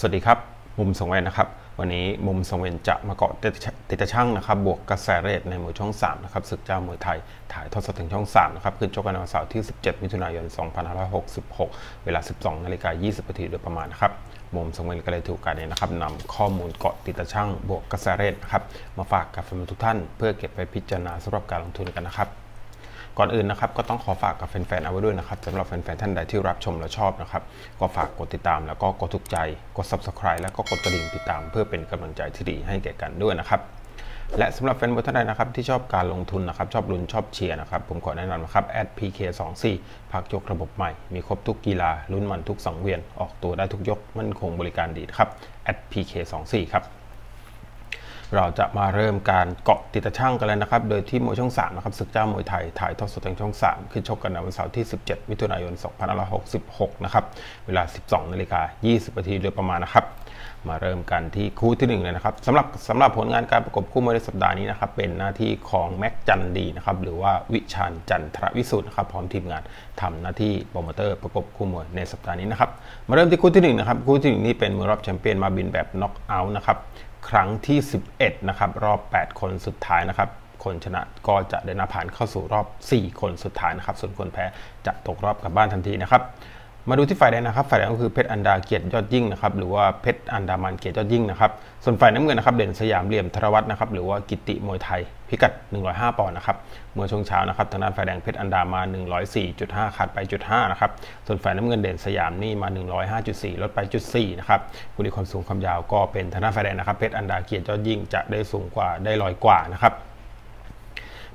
สวัสดีครับมุมส่งเวนนะครับวันนี้มุมส่งเวนจะมาเกาะติดตะชั่งนะครับบวกกระแสเรทในมวยช่อง3นะครับศึกเจ้ามวยไทยถ่ายทอดสดถึงช่อง3นะครับคืนชกกันวันเสาร์ที่17มิถุนายน2566เวลา 12:20 น.โดยประมาณนะครับมุมส่งเวนก็เลยถูกการเนี่ยนะครับนำข้อมูลเกาะติดตะชั่งบวกกระแสเรทนะครับมาฝากกับแฟนๆทุกท่านเพื่อเก็บไปพิจารณาสำหรับการลงทุนกันนะครับก่อนอื่นนะครับก็ต้องขอฝากกับแฟนๆเอาไว้ด้วยนะครับสำหรับแฟนๆท่านใดที่รับชมและชอบนะครับก็ฝากกดติดตามแล้วก็กดถูกใจกด Subscribe แล้วก็กดกระดิ่งติดตามเพื่อเป็นกำลังใจที่ดีให้แก่กันด้วยนะครับและสำหรับแฟนบอลท่านใดนะครับที่ชอบการลงทุนนะครับชอบลุ้นชอบเชียร์นะครับผมขอแนะนำนะครับ @pk24 พักยกระบบใหม่มีครบทุกกีฬาลุ้นมันทุกสังเวียนออกตัวได้ทุกยกมั่นคงบริการดีครับ @pk24 ครับเราจะมาเริ่มการเกาะติดตะชั่งกันเลยนะครับโดยที่มวยช่อง3นะครับศึกเจ้ามวยไทยถ่ายทอดสดทางช่อง3ขึ้นชกกันในวันเสาร์ที่17มิถุนายน2566นะครับเวลา 12:20 น.โดยประมาณนะครับมาเริ่มกันที่คู่ที่1เลยนะครับสำหรับผลงานการประกบคู่มวยในสัปดาห์นี้นะครับเป็นหน้าที่ของแม็กจันดีนะครับหรือว่าวิชาญจันทรวิสุทธ์นะครับพร้อมทีมงานทำหน้าที่โปรโมเตอร์ประกบคู่มวยในสัปดาห์นี้นะครับมาเริ่มที่คู่ที่1นะครับคู่ที่1นี้เป็นมวยรอบแชมเปี้ยนมาบินแบบน็อกเอาท์นะครับครั้งที่11นะครับรอบ8คนสุดท้ายนะครับคนชนะก็จะเดินผ่านเข้าสู่รอบ4คนสุดท้ายนะครับส่วนคนแพ้จะตกรอบกลับบ้านทันทีนะครับมาดูที่ฝ่ายแดงนะครับฝ่ายแดงก็คือเพชรอันดาเกียรติยอดยิ่งนะครับหรือว่าเพชรอันดามันเกียรติยอดยิ่งนะครับส่วนฝ่ายน้ำเงินนะครับเด่นสยามเหลี่ยมธรวัฒน์นะครับหรือว่ากิติมวยไทยพิกัด105ปอนด์นะครับเมื่อช่วงเช้านะครับทางด้านฝ่ายแดงเพชรอันดามา 104.5 ขาดไป 0.5 นะครับส่วนฝ่ายน้ำเงินเด่นสยามนี่มา 105.4 ลดไป 0.4 นะครับคู่นี้ความสูงความยาวก็เป็นทางด้านฝ่ายแดงนะครับเพชรอันดาเกียรติยอดยิ่งจะได้สูงกว่าได้ลอยกว่านะครั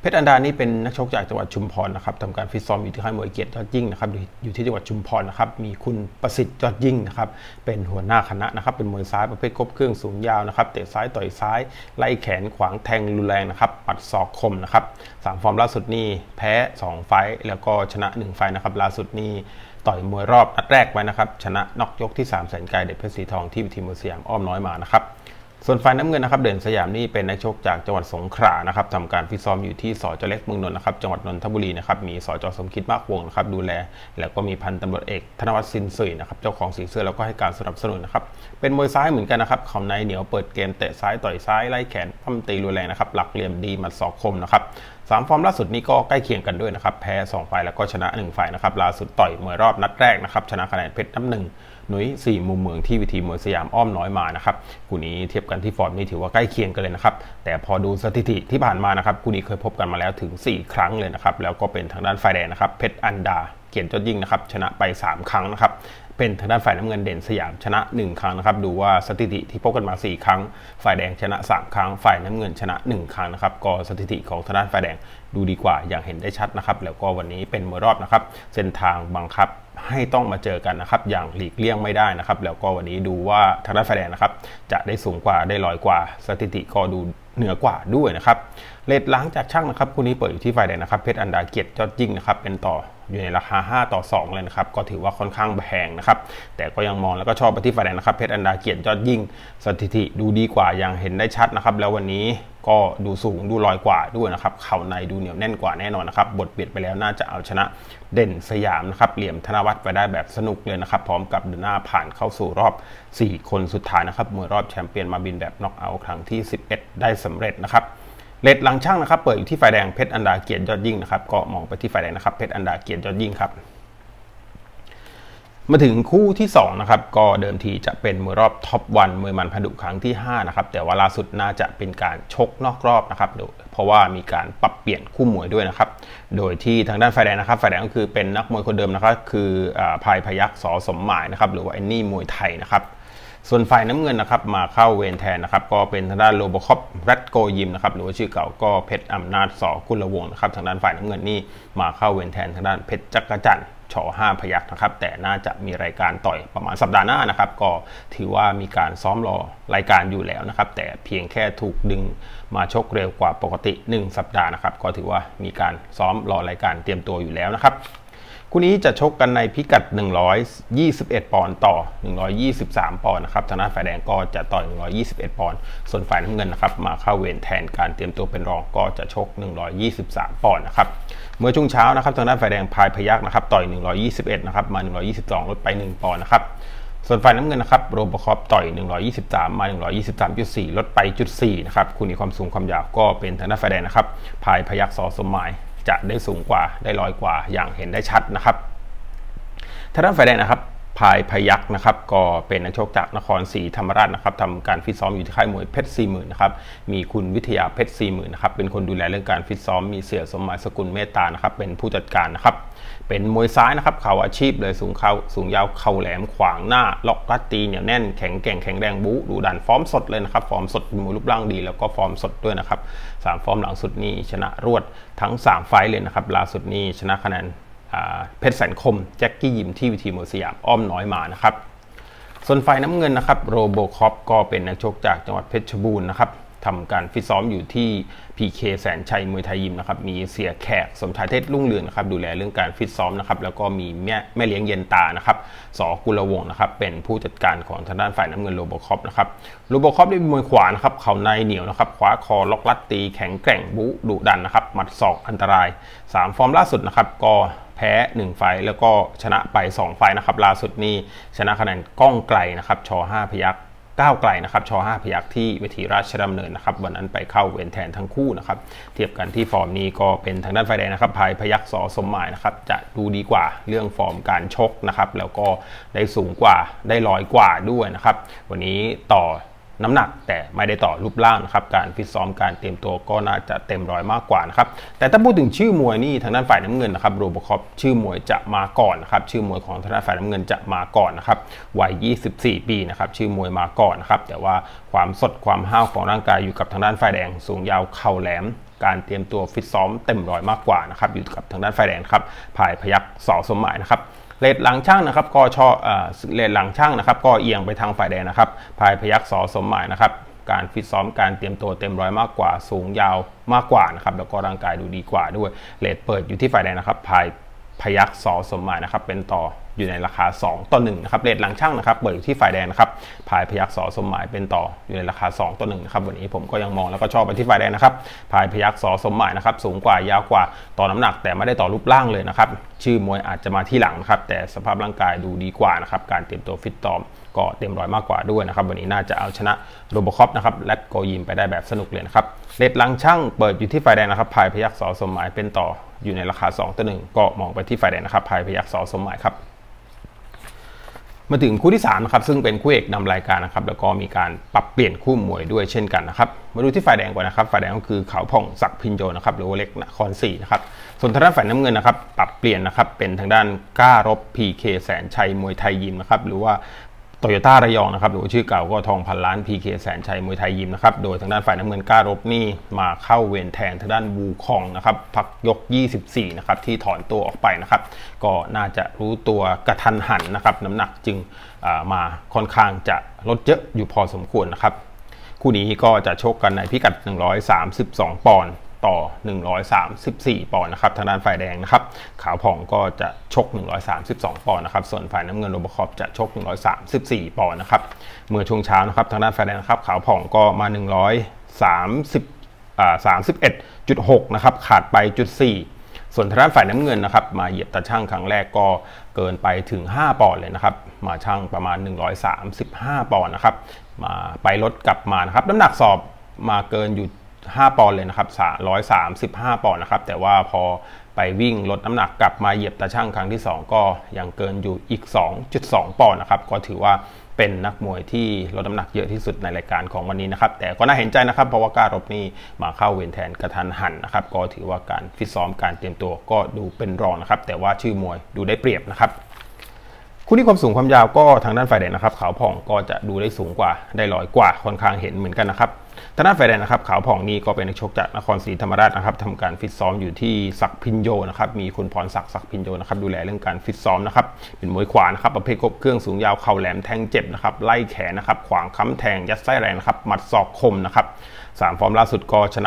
บเพชรอันดานี่เป็นนักชกจากจังหวัดชุมพรนะครับทำการฟิตซ้อมอยู่ที่ค่ายมวยเกียรติยอดยิ่งนะครับอยู่ที่จังหวัดชุมพรนะครับมีคุณประสิทธิ์ยอดยิ่งนะครับเป็นหัวหน้าคณะนะครับเป็นมวยซ้ายประเภทครบเครื่องสูงยาวนะครับเตะซ้ายต่อยซ้ายไล่แขนขวางแทงรุนแรงนะครับปัดศอกคมนะครับ3ฟอร์มล่าสุดนี่แพ้2ไฟต์แล้วก็ชนะ1ไฟต์นะครับล่าสุดนี่ต่อยมวยรอบนัดแรกไว้นะครับชนะน็อกยกที่3แสนไกลเด็ดเพชรสีทองที่เวทีมวยสยามอ้อมน้อยมานะครับส่วนฝ่ายน้ำเงินนะครับเด่นสยามนี่เป็นนักชกจากจังหวัดสงขลานะครับทำการฟิตซ้อมอยู่ที่สจ.เล็กเมืองนนท์นะครับจังหวัดนนทบุรีนะครับมีสจ.สมคิดมากวงนะครับดูแลแล้วก็มีพันตำรวจเอกธนวัฒน์สินสุยนะครับเจ้าของสีเสื้อแล้วก็ให้การสนับสนุนนะครับเป็นมวยซ้ายเหมือนกันนะครับเขาในเหนียวเปิดเกมเตะซ้ายต่อยซ้ายไล่แขนปั้มตีรุนแรงนะครับหลักเหลี่ยมดีหมัดศอกคมนะครับ3ฟอร์มล่าสุดนี้ก็ใกล้เคียงกันด้วยนะครับแพ้2ไฟล์แล้วก็ชนะ1ไฟล์นะครับล่าสุดต่อยมวยรอบนัดแรกนะครับชนะคะแนนเพชรน้ำหนึ่งหนุย4มุมเมืองที่เวทีมวยสยามอ้อมน้อยมานะครับคู่นี้เทียบกันที่ฟอร์มนี่ถือว่าใกล้เคียงกันเลยนะครับแต่พอดูสถิติที่ผ่านมานะครับคู่นี้เคยพบกันมาแล้วถึง4ครั้งเลยนะครับแล้วก็เป็นทางด้านฝ่ายแดงนะครับเพชรอันดาเกียรติยอดยิ่งนะครับชนะไป3ครั้งนะครับเป็นทางด้านฝ่ายน้ำเงินเด่นสยามชนะ1ครั้งนะครับดูว่าสถิติที่พบกันมา4ครั้งฝ่ายแดงชนะ3ครั้งฝ่ายน้ำเงินชนะ1ครั้งนะครับก็สถิติของทางด้านฝ่ายแดงดูดีกว่าอย่างเห็นได้ชัดนะครับแล้วก็วันนี้เป็นมวยรอบนะครับเส้นทางบังคับให้ต้องมาเจอกันนะครับอย่างหลีกเลี่ยงไม่ได้นะครับแล้วก็วันนี้ดูว่าทางด้านฝ่ายแดงนะครับจะได้สูงกว่าได้ลอยกว่าสถิติก็ดูเหนือกว่าด้วยนะครับเรทล้างจากช่างนะครับคู่นี้เปิดอยู่ที่ฝ่ายแดงนะครับเพชรอันดาเกียรติยอดยิ่งนะครับเป็นต่ออยู่ในราคา5:2เลยนะครับก็ถือว่าค่อนข้างแพงนะครับแต่ก็ยังมองแล้วก็ชอบไปที่ฝ่ายแดงนะครับเพชรอันดาเกียรติยอดยิ่งสถิติดูดีกว่าอย่างเห็นได้ชัดนะครับแล้ววันนี้ก็ดูสูงดูลอยกว่าด้วยนะครับเข่าในดูเหนียวแน่นกว่าแน่นอนนะครับบทเบียดไปแล้วน่าจะเอาชนะเด่นสยามนะครับเหลี่ยมธนวัฒน์ไปได้แบบสนุกเลยนะครับพร้อมกับเดินหน้าผ่านเข้าสู่รอบ4คนสุดท้ายนะครับมวยรอบแชมเปี้ยนมาบินแบบน็อกเอาท์ครั้งที่11ได้สำเร็จนะครับเรทหลังช่างนะครับเปิดอยู่ที่ฝ่ายแดงเพชรอันดาเกียรติยอดยิ่งนะครับก็มองไปที่ฝ่ายแดงนะครับเพชรอันดาเกียรติยอดยิ่งครับมาถึงคู่ที่2นะครับก็เดิมทีจะเป็นมวยรอบท็อปวันมวยมันพดุครั้งที่5นะครับแต่ว่าล่าสุดน่าจะเป็นการชกนอกรอบนะครับเพราะว่ามีการปรับเปลี่ยนคู่มวยด้วยนะครับโดยที่ทางด้านฝ่ายแดงนะครับฝ่ายแดงก็คือเป็นนักมวยคนเดิมนะครับคือภายพยัคฆ์ส.สมหมายนะครับหรือว่าเอ็นนี่มวยไทยนะครับส่วนฝ่ายน้ำเงินนะครับมาเข้าเวรแทนนะครับก็เป็นทางด้านโรบคอปรัตโกยิมนะครับหรือว่าชื่อเก่าก็เพชรอำนาจส.กุลวงศ์นะครับทางด้านฝ่ายน้ำเงินนี่มาเข้าเวรแทนทางด้านเพชรจักรจันทร์ช.5 พยัคฆ์นะครับแต่น่าจะมีรายการต่อยประมาณสัปดาห์หน้านะครับก็ถือว่ามีการซ้อมรอรายการอยู่แล้วนะครับแต่เพียงแค่ถูกดึงมาชกเร็วกว่าปกติ1สัปดาห์นะครับก็ถือว่ามีการซ้อมรอรายการเตรียมตัวอยู่แล้วนะครับคู่นี้จะชกกันในพิกัด121ปอนด์ต่อ123ปอนด์นะครับทางด้านฝ่ายแดงก็จะต่อย121ปอนด์ส่วนฝ่ายน้ำเงินนะครับมาเข้าเวรแทนการเตรียมตัวเป็นรองก็จะชก123ปอนด์นะครับเมื่อช่วงเช้านะครับทางด้านฝ่ายแดงพายพยัคฆ์นะครับต่อย121นะครับมา122ลดไป1ปอนด์นะครับ ส่วนฝ่ายน้ำเงินนะครับโรบคอปต่อย123มา 123.4 ลดไป 0.4 นะครับคู่นี้ความสูงความยาวก็เป็นทางด้านฝ่ายแดงนะครับพายพยัคฆ์สอสมหมายจะได้สูงกว่าได้ลอยกว่าอย่างเห็นได้ชัดนะครับทางด้านฝ่ายแดงนะครับพายพยัคฆ์นะครับก็เป็นนักชกจากนครศรีธรรมราชนะครับทำการฟิตซ้อมอยู่ที่ค่ายมวยเพชร 40,000 นะครับมีคุณวิทยาเพชร 40,000 นะครับเป็นคนดูแลเรื่องการฟิตซ้อมมีเสี่ยสมหมายสกุลเมตตานะครับเป็นผู้จัดการนะครับเป็นมวยซ้ายนะครับเขาอาชีพเลยสูงเขาสูงยาวเข่าแหลมขวางหน้าล็อกรัดตีเหนียวแน่นแข็งแกร่งแข็งแรงบู๊ดุดันฟอร์มสดเลยนะครับฟอร์มสดมีรูปร่างดีแล้วก็ฟอร์มสดด้วยนะครับ3ฟอร์มหลังสุดนี้ชนะรวดทั้ง3ไฟล์เลยนะครับล่าสุดนี้ชนะคะแนนเพชรแสนคมแจ็คกี้ยิมที่วิธีมวยสยามอ้อมน้อยมานะครับส่วนฝ่ายน้ำเงินนะครับโรโบคอปก็เป็นนักชกจากจังหวัดเพชรบูรณ์นะครับทำการฟิตซ้อมอยู่ที่ PK แสนชัยมวยไทยยิมนะครับมีเสียแขกสมชายเทศรุ่งเรืองนะครับดูแลเรื่องการฟิตซ้อมนะครับแล้วก็มีแม่เลี้ยงเย็นตานะครับสกุลวงศ์นะครับเป็นผู้จัดการของทางด้านฝ่ายน้ำเงินโรโบคอปนะครับโรโบคอปได้มวยขวานะครับเข่าในเหนียวนะครับคว้าคอล็อกลัดตีแข็งแกร่งบุดุดันนะครับหมัดศอกอันตราย3ฟอร์มล่าสุดนะครับก็แพ้1ไฟล์แล้วก็ชนะไป2ไฟล์นะครับล่าสุดนี้ชนะคะแนนก้องไกลนะครับช.5 พยัคฆ์ก้าวไกลนะครับช.5 พยัคฆ์ที่เวทีราชดำเนินนะครับวันนั้นไปเข้าเวรแทนทั้งคู่นะครับเทียบกันที่ฟอร์มนี้ก็เป็นทางด้านฝ่ายแดงนะครับพายพยัคฆ์สอสมหมายนะครับจะดูดีกว่าเรื่องฟอร์มการชกนะครับแล้วก็ได้สูงกว่าได้ลอยกว่าด้วยนะครับวันนี้ต่อน้ำหนักแต่ไม่ได้ต่อรูปร่างนะครับการฟิตซ้อมการเตรียมตัวก็น่าจะเต็มร้อยมากกว่านะครับแต่ถ้าพูดถึงชื่อมวยนี่ทางด้านฝ่ายน้ำเงินนะครับโรโบคอปชื่อมวยจะมาก่อนนะครับชื่อมวยของทางด้านฝ่ายน้ำเงินจะมาก่อนนะครับวัย24ปีนะครับชื่อมวยมาก่อนนะครับแต่ว่าความสดความห้าวของร่างกายอยู่กับทางด้านฝ่ายแดงสูงยาวเข่าแหลมการเตรียมตัวฟิตซ้อมเต็มร้อยมากกว่านะครับอยู่กับทางด้านฝ่ายแดงครับพายพยัคฆ์สอสมหมายนะครับเลดหลังช่างนะครับก็ชอบเลดหลังช่างนะครับก็เอียงไปทางฝ่ายแดงนะครับพายพยัคฆ์สอสมหมายนะครับการฟิตซ้อมการเตรียมตัวเต็มร้อยมากกว่าสูงยาวมากกว่านะครับแล้วก็ร่างกายดูดีกว่าด้วยเลดเปิดอยู่ที่ฝ่ายแดงนะครับพายพยัคฆ์สอสมหมายนะครับเป็นต่ออยู่ในราคา2-1นะครับเลดหลังช่างนะครับเปิดอยู่ที่ฝ่ายแดงนะครับพายพยัคฆ์สอสมหมายเป็นต่ออยู่ในราคา2-1นะครับวันนี้ผมก็ยังมองแล้วก็ชอบไปที่ฝ่ายแดงนะครับพายพยัคฆ์สอสมหมายนะครับสูงกว่ายาวกว่าต่อน้ำหนักแต่ไม่ได้ต่อรูปร่างเลยนะครับชื่อมวยอาจจะมาที่หลังนะครับแต่สภาพร่างกายดูดีกว่านะครับการเตรียมตัวฟิตซ้อมก็เต็มร้อยมากกว่าด้วยนะครับวันนี้น่าจะเอาชนะโรโบคอปนะครับและโกยิมไปได้แบบสนุกเลยนะครับเลดหลังช่างเปิดอยู่ที่ฝ่ายแดงนะครับพายพยัคฆ์สอสมหมายเป็นต่ออยู่ในราคา2-1ก็มองไปที่ฝ่ายแดงนะครับพายพยัคฆ์สอสมหมายครับมาถึงคู่ที่3นะครับซึ่งเป็นคู่เอกนำรายการนะครับแล้วก็มีการปรับเปลี่ยนคู่มวยด้วยเช่นกันนะครับมาดูที่ฝ่ายแดงก่อนนะครับฝ่ายแดงก็คือขาวผ่องศักดิ์พินโยนะครับหรือว่าเล็กนครศรีนะครับส่วนทางด้านฝ่ายน้ำเงินนะครับปรับเปลี่ยนนะครับเป็นทางด้านก้ารบ PK แสนชัยมวยไทยยิมนะครับหรือว่าโตโยต้าระยองนะครับหรือชื่อเก่าก็ทองพันล้าน PK แสนชัยมวยไทยยิมนะครับโดยทางด้านฝ่ายน้ำเงินก้ารบนี่มาเข้าเวรแทนทางด้านบูคองนะครับพักยก24นะครับที่ถอนตัวออกไปนะครับก็น่าจะรู้ตัวกระทันหันนะครับน้ำหนักจึงมาค่อนข้างจะลดเยอะอยู่พอสมควรนะครับคู่นี้ก็จะชกกันในพิกัด132ปอนด์ต่อ134ปอนด์นะครับทางด้านฝ่ายแดงนะครับขาวผ่องก็จะชก132ปอนด์นะครับส่วนฝ่ายน้ำเงินโรโบคอปจะชก134ปอนด์นะครับเมื่อช่วงเช้านะครับทางด้านฝ่ายแดงครับขาวผ่องก็มา131.6นะครับขาดไป 0.4 ส่วนทางด้านฝ่ายน้ำเงินนะครับมาเหยียบตาช่างครั้งแรกก็เกินไปถึง5ปอนด์เลยนะครับมาช่างประมาณ135ปอนด์นะครับมาไปลดกลับมานะครับน้ำหนักสอบมาเกินอยู่5ปอนด์เลยนะครับ135ปอนด์นะครับแต่ว่าพอไปวิ่งลดน้ำหนักกลับมาเหยียบตาช่างครั้งที่2ก็ยังเกินอยู่อีก 2.2 ปอนด์นะครับก็ถือว่าเป็นนักมวยที่ลดน้ำหนักเยอะที่สุดในรายการของวันนี้นะครับแต่ก็น่าเห็นใจนะครับเพราะว่าก้ารบนี่มาเข้าเวรแทนกระทันหันนะครับก็ถือว่าการฟิตซ้อมการเตรียมตัวก็ดูเป็นรองนะครับแต่ว่าชื่อมวยดูได้เปรียบนะครับคู่นี้ความสูงความยาวก็ทางด้านฝ่ายแดงนะครับขาวผ่องก็จะดูได้สูงกว่าได้ลอยกว่าค่อนข้างเห็นเหมือนกันนะครับทางด้านฝ่ายแดงนะครับขาวผ่องนี่ก็เป็นนักชกจากนครศรีธรรมราชนะครับทำการฟิตซ้อมอยู่ที่ศักดิ์พินโยนะครับมีคุณพรศักดิ์พินโยนะครับดูแลเรื่องการฟิตซ้อมนะครับเป็นมวยขวานะครับประเภทครบเครื่องสูงยาวเข่าแหลมแทงเจ็บนะครับไล่แขนนะครับขวางค้ำแทงยัดไส้แรงนะครับหมัดศอกคมนะครับ3ฟอร์มล่าสุดก็ช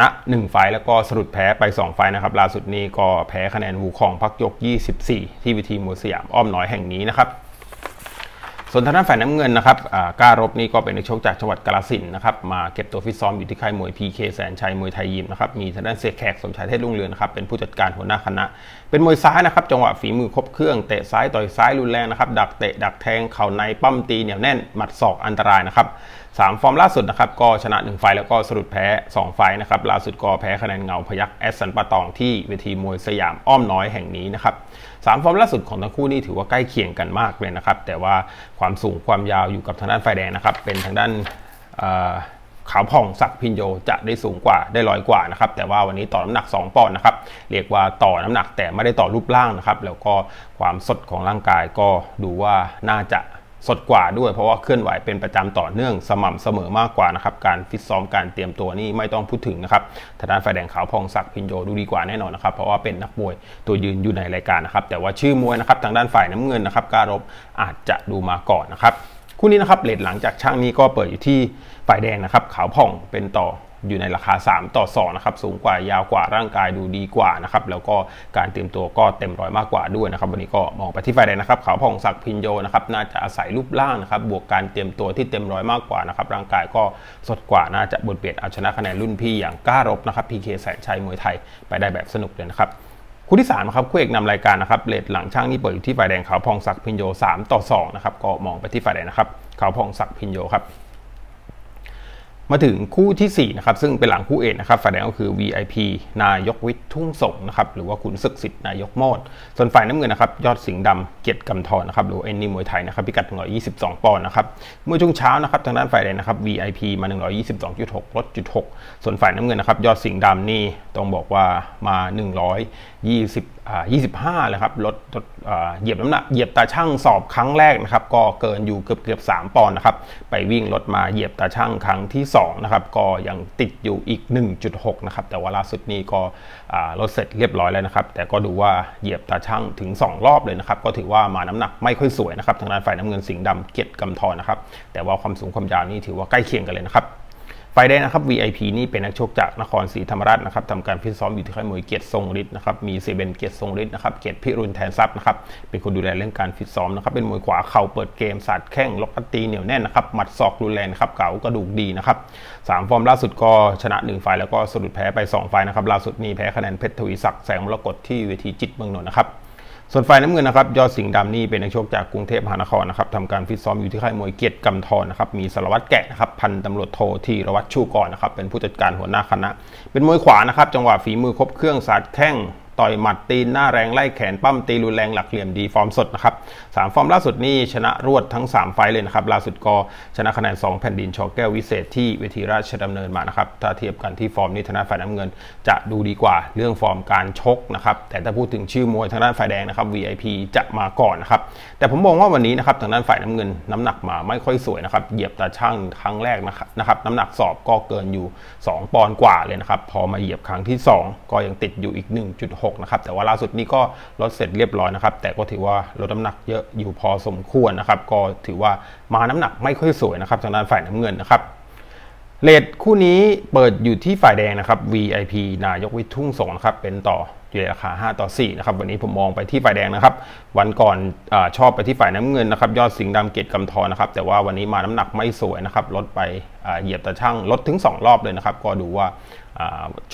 นะ1ไฟล์แล้วก็สรุปแพ้ไป2ไฟล์นะครับล่าสุดนี้ก็แพ้คะแนนวูคองพักยก24ที่เวทีมวยสยามอ้อมน้อยแห่งนี้นะครับ ส่วนทางด้านฝ่ายน้ำเงินนะครับการรบนี่ก็เป็นนักชกจากจังหวัดกาฬสินธุ์นะครับมาเก็บตัวฟิตซ้อมอยู่ที่ค่ายมวย PK แสนชัยมวยไทยยิมนะครับมีทางด้านเสกแขกสมชายเทศรุ่งเรืองนะครับเป็นผู้จัดการหัวหน้าคณะเป็นมวยซ้ายนะครับจังหวะฝีมือครบเครื่องเตะซ้ายต่อยซ้ายรุนแรงนะครับดักเตะดักแทงเข่าในปั้มตีเหนียวแน่นหมัดศอกอันตรายนะครับ3ฟอร์มล่าสุดนะครับก็ชนะ1ไฟล์แล้วก็สะดุดแพ้2ไฟล์นะครับล่าสุดก็แพ้คะแนนเงาพยัคฆ์แอสสันปะตองที่เวทีมวยสยามอ้อมน้อยแห่งนี้นะครับ3ฟอร์มล่าสุดของทั้งคู่นี่ถือว่าใกล้เคียงกันมากเลยนะครับแต่ว่าความสูงความยาวอยู่กับทางด้านฝ่ายแดงนะครับเป็นทางด้านขาวผ่องศักดิ์พินโยจะได้สูงกว่าได้ร้อยกว่านะครับแต่ว่าวันนี้ต่อน้ำหนัก2ปอนด์นะครับเรียกว่าต่อน้ำหนักแต่ไม่ได้ต่อรูปร่างนะครับแล้วก็ความสดของร่างกายก็ดูว่าน่าจะสดกว่าด้วยเพราะว่าเคลื่อนไหวเป็นประจำต่อเนื่องสม่ำเสมอมากกว่านะครับการฟิตซ้อมการเตรียมตัวนี่ไม่ต้องพูดถึงนะครับทางด้านฝ่ายแดงขาวผ่องศักดิ์พินโยดูดีกว่าแน่นอนนะครับเพราะว่าเป็นนักมวยตัวยืนอยู่ในรายการนะครับแต่ว่าชื่อมวยนะครับทางด้านฝ่ายน้ำเงินนะครับการรบอาจจะดูมาก่อนนะครับคู่นี้นะครับเรทหลังจากช่างนี้ก็เปิดอยู่ที่ฝ่ายแดงนะครับขาวผ่องเป็นต่ออยู่ในราคา3-2นะครับสูงกว่ายาวกว่าร่างกายดูดีกว่านะครับแล้วก็การเตรียมตัวก็เต็มร้อยมากกว่าด้วยนะครับวันนี้ก็มองไปที่ฝ่ายแดงนะครับขาวผ่องศักดิ์พินโยนะครับน่าจะอาศัยรูปร่างนะครับบวกการเตรียมตัวที่เต็มร้อยมากกว่านะครับร่างกายก็สดกว่าน่าจะบทเบียดเอาชนะคะแนนรุ่นพี่อย่างก้ารบนะครับ PK แสนชัยมวยไทยไปได้แบบสนุกเลยนะครับคู่ที่3ครับคู่เอกนำรายการนะครับเรทหลังช่างนี่เปิดอยู่ที่ฝ่ายแดงขาวผ่องศักดิ์พินโย3-2นะครับก็มองไปที่ฝ่ายแดงนะครับขาวผ่องศักดิ์พินโยครับมาถึงคู่ที่4นะครับซึ่งเป็นหลังคู่เอกนะครับฝ่ายแดงก็คือ VIP นายกวิทย์ทุ่งสงนะครับหรือว่าขุนศึกสิทธิ์นายกโมดส่วนฝ่ายน้ำเงินนะครับยอดสิงห์ดำเกียรติกำธรนะครับหรือเอ็นนี่มวยไทยนะครับพิกัด122ปอนด์นะครับเมื่อช่วงเช้านะครับทางด้านฝ่ายแดงนะครับ VIP มา 122.6 ลด 0.6 ส่วนฝ่ายน้ำเงินนะครับยอดสิงห์ดำนี่ต้องบอกว่ามา125เลยครับลดเหยียบน้ำหนักเหยียบตาช่างสอบครั้งแรกนะครับก็เกินอยู่เกือบ3ปอนด์นะครับไปวิ่งลดมาเหยียบตาช่างครั้งที่2นะครับก็ยังติดอยู่อีก 1.6 นะครับแต่ว่าล่าสุดนี้ก็ลดเสร็จเรียบร้อยแล้วนะครับแต่ก็ดูว่าเหยียบตาช่างถึง2รอบเลยนะครับก็ถือว่ามาน้ำหนักไม่ค่อยสวยนะครับทางด้านฝ่ายน้ำเงินสิงห์ดำเกียรติกำธรนะครับแต่ว่าความสูงความยาวนี่ถือว่าใกล้เคียงกันเลยนะครับฝ่ายแดงนะครับ VIP นี่เป็นนักชกจากนครศรีธรรมราชนะครับทำการฟิตซ้อมอยู่ที่ค่ายมวยเกียรติทรงฤทธิ์นะครับมีเซเบนเกียรติทรงฤทธิ์นะครับเกียรติพิรุณแทนทรัพย์นะครับเป็นคนดูแลเรื่องการฟิตซ้อมนะครับเป็นมวยขวาเข่าเปิดเกมสาดแข้งล็อกตีเหนียวแน่นนะครับหมัดศอกรุนแรงครับเก๋ากระดูกดีนะครับ3ฟอร์มล่าสุดก็ชนะ1ไฟล์แล้วก็สะดุดแพ้ไป2ไฟล์นะครับล่าสุดนี้แพ้คะแนนเพชรทวีศักดิ์แสงมรกตที่เวทีจิตเมืองนนท์นะครับส่วนฝ่ายน้ำเงินนะครับยอดสิงห์ดำนี่เป็นนักชกจากกรุงเทพมหานครนะครับทำการฟิตซ้อมอยู่ที่ค่ายมวยเกียรติกำธรนะครับมีสารวัตรแกะนะครับพันตำรวจโทธีรวัตรชูกรนะครับเป็นผู้จัดการหัวหน้าคณะเป็นมวยขวานะครับจังหวะฝีมือครบเครื่องสาดแข้งต่อยหมัดตีนหน้าแรงไล่แขนปั้มตีรุนแรงหลักเหลี่ยมดีฟอร์มสดนะครับ3ฟอร์มล่าสุดนี่ชนะรวดทั้ง3ไฟล์เลยนะครับล่าสุดก็ชนะคะแนน2แผ่นดินชอแก้ววิเศษที่เวทีราชดำเนินมานะครับถ้าเทียบกันที่ฟอร์มนี้ทางด้านฝ่ายน้ำเงินจะดูดีกว่าเรื่องฟอร์มการชกนะครับแต่ถ้าพูดถึงชื่อมวยทางด้านฝ่ายแดงนะครับ VIP จะมาก่อนนะครับแต่ผมมองว่าวันนี้นะครับทางด้านฝ่ายน้ำเงินน้ำหนักมาไม่ค่อยสวยนะครับเหยียบตาช่างครั้งแรกนะครับน้ำหนักสอบก็เกินอยู่2ปอนด์กว่าเลยนะครับพอมาเหยียบครั้งที่2ก็ยังติดอยู่อีก 1.6นะครับแต่ว่าล่าสุดนี้ก็ลดเสร็จเรียบร้อยนะครับแต่ก็ถือว่าลดน้ำหนักเยอะอยู่พอสมควรนะครับก็ถือว่ามาน้ำหนักไม่ค่อยสวยนะครับทางด้านฝ่ายน้ำเงินนะครับเรทคู่นี้เปิดอยู่ที่ฝ่ายแดงนะครับ VIP นายกวิทย์ทุ่งสงนะครับเป็นต่ออยู่ในราคา5-4นะครับวันนี้ผมมองไปที่ฝ่ายแดงนะครับวันก่อนชอบไปที่ฝ่ายน้ำเงินนะครับยอดสิงห์ดำเกียรติกำธรนะครับแต่ว่าวันนี้มาน้ำหนักไม่สวยนะครับลดไปเหยียบตาช่างลดถึง2รอบเลยนะครับก็ดูว่า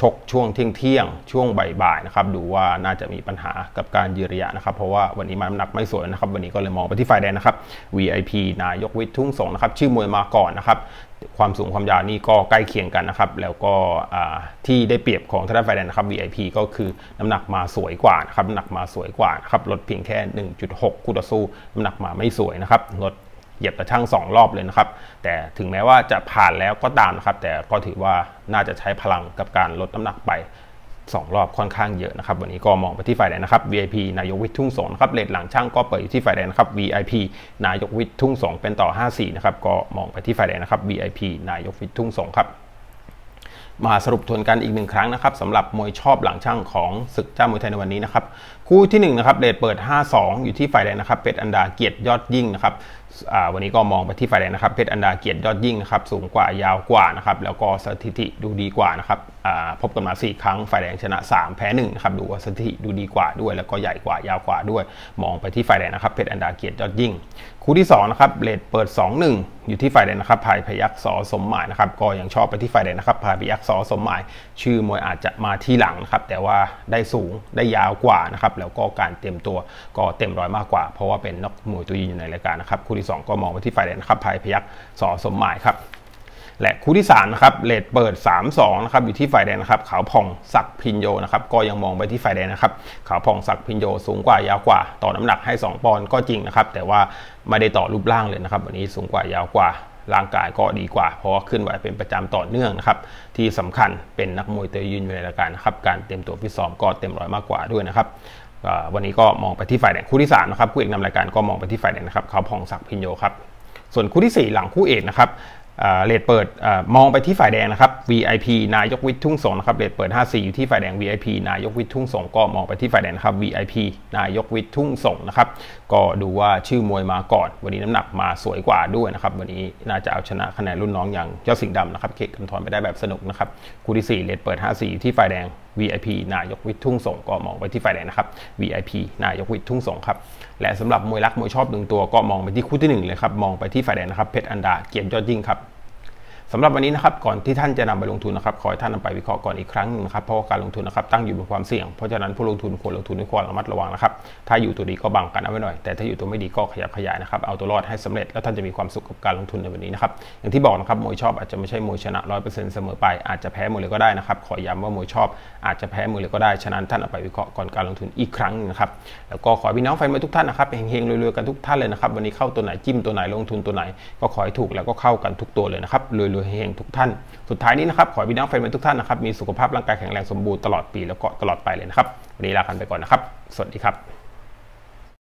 ชกช่วงเที่ยงช่วงบ่ายๆนะครับดูว่าน่าจะมีปัญหากับการยืนระยะนะครับเพราะว่าวันนี้มาน้ำหนักไม่สวยนะครับวันนี้ก็เลยมองไปที่ฝ่ายแดงนะครับ VIP นายกวิทย์ทุ่งสงนะครับชื่อมวยมาก่อนนะครับความสูงความยาวนี่ก็ใกล้เคียงกันนะครับแล้วก็ที่ได้เปรียบของทางด้านฝ่ายแดงนะครับ VIP ก็คือน้ำหนักมาสวยกว่านะครับน้ำหนักมาสวยกว่านะครับลดเพียงแค่ 1.6 คู่ต่อสู้น้ำหนักมาไม่สวยนะครับลดเหยียบตาช่าง2รอบเลยนะครับแต่ถึงแม้ว่าจะผ่านแล้วก็ตามนะครับแต่ก็ถือว่าน่าจะใช้พลังกับการลดน้ำหนักไป2รอบค่อนข้างเยอะนะครับวันนี้ก็มองไปที่ฝ่ายแดงนะครับ VIP นายกวิทย์ทุ่งสงนะครับเรทหลังช่างก็เปิดอยู่ที่ฝ่ายแดงนะครับ VIP นายกวิทย์ทุ่งสงเป็นต่อ 5-4นะครับก็มองไปที่ฝ่ายแดงนะครับ VIP นายกวิทย์ทุ่งสงครับมาสรุปทวนกันอีก1ครั้งนะครับสำหรับมวยชอบหลังช่างของศึกเจ้ามวยไทยในวันนี้นะครับ คู่ที่1นะครับเรทเปิด 5-2 อยู่ที่ฝ่ายแดงนะครับเพชรอันดาเกียรติยอดยิ่งนะครับวันนี้ก็มองไปที่ฝ่ายแดงนะครับเพชรอันดาเกียรติยอดยิ่งนะครับสูงกว่ายาวกว่านะครับแล้วก็สถิติดูดีกว่านะครับพบกันมา4ครั้งฝ่ายแดงชนะ3แพ้1นะครับดูว่าสถิติดูดีกว่าด้วยแล้วก็ใหญ่กว่ายาวกว่าด้วยมองไปที่ฝ่ายแดงนะครับเพชรอันดาเกียรติยอดยิ่งคู่ที่2นะครับเรทเปิด 2-1 อยู่ที่ฝ่ายแดงนะครับภายพยัคฆ์สอสมหมายนะครับก็ยังชอบไปที่ฝ่ายแดงนะครับภายพยัคฆ์สอสมหมายชื่อมวยอาจจะมาที่หลังนะครับแต่ว่าได้สูงได้ยาวกว่านะครับแล้วก็การเต็มตัวก็เต็มร้อยมากกว่าเพราะว่าเป็นนักมวยตัวยืนอยู่ในรายการนะครับคู่ที่2ก็มองไปที่ฝ่ายแดงนะครับภายพยัคฆ์สอสมหมายครับและคู่ที่3นะครับเรทเปิด 3-2 นะครับอยู่ที่ฝ่ายแดงนะครับขาวผ่องศักดิ์พินโยนะครับก็ยังมองไปที่ฝ่ายแดงนะครับขาวผ่องศักดิ์พินโยสูงกว่ายาวกว่าต่อน้ำหนักให้2ปอนด์ก็จริงนะครับแต่ว่าไม่ได้ต่อรูปร่างเลยนะครับวันนี้สูงกว่ายาวกว่าร่างกายก็ดีกว่าเพราะว่าขึ้นไหวเป็นประจำต่อเนื่องนะครับที่สำคัญเป็นนักมวยตัวยืนอยู่ในรายการนะครับการเต็มตัวฟิตซ้อมก็เต็มร้อยมากกว่าด้วยนะครับวันนี้ก็มองไปที่ฝ่ายแดงคู่ที่3นะครับคู่เอกนำรายการก็มองไปที่ฝ่ายแดงนะครับขาวผ่องศักดิ์พินโยครับส่วนคู่ที่4หลังคู่เอกนะครับเรทเปิดมองไปที่ฝ่ายแดงนะครับ VIP นายกวิทย์ทุ่งสงนะครับเรทเปิด 5-4 อยู่ที่ฝ่ายแดง VIP นายกวิทย์ทุ่งสงก็มองไปที่ฝ่ายแดงนะครับ VIP นายกวิทย์ทุ่งสงนะครับก็ดูว่าชื่อมวยมาก่อนวันนี้น้ำหนักมาสวยกว่าด้วยนะครับวันนี้น่าจะเอาชนะคะแนนรุ่นน้องอย่างยอดสิงห์ดำนะครับเขตคำทอนไปได้แบบสนุกนะครับคู่ที่4เรทเปิด 5-4 อยู่ที่ฝ่ายแดง VIP นายกวิทย์ทุ่งสงก็มองไปที่ฝ่ายแดงนะครับ VIP นายกวิทย์ทุ่งสงครับและสำหรับมวยรักมวยชอบ1ตัวก็มองไปที่คู่ที่1เลยครับมองไปที่ฝ่ายแดงนะครับเพชรอันดาเกียรติยอดยิ่งครับสำหรับวันนี้นะครับก่อนที่ท่านจะนำไปลงทุนนะครับขอให้ท่านนำไปวิเคราะห์ก่อนอีกครั้งนึงนะครับเพราะการลงทุนนะครับตั้งอยู่บนความเสี่ยงเพราะฉะนั้นผู้ลงทุนควรลงทุนด้วยความระมัดระวังนะครับถ้าอยู่ตัวดีก็บังกันเอาไว้หน่อยแต่ถ้าอยู่ตัวไม่ดีก็ขยับขยายนะครับเอาตัวรอดให้สำเร็จแล้วท่านจะมีความสุขกับการลงทุนในวันนี้นะครับอย่างที่บอกนะครับมวยชอบอาจจะไม่ใช่มวยชนะ 100% เสมอไปอาจจะแพ้มวยเลยก็ได้นะครับขอย้ำว่ามวยชอบอาจจะแพ้มวยเลยก็ได้ฉะนั้นท่านนำไปวิเคราะห์ก่อนการลงทุนอีกครั้งนะครับแล้วก็ขอพี่น้องแฟนมวยทุกท่านนะครับเฮงๆรวยๆกันทุกท่านเลยนะครับวันนี้เข้าตัวไหนจิ้มตัวไหนลงทุนตัวไหนก็ขอให้ถูกแล้วก็เข้ากันทุกตัวเลยนะครับรวยเฮงทุกท่านสุดท้ายนี้นะครับขอพี่น้องแฟนมวยทุกท่านนะครับมีสุขภาพร่างกายแข็งแรงสมบูรณ์ตลอดปีแล้วก็ตลอดไปเลยนะครับวันนี้ลากันไปก่อนนะครับสวัสดีครับ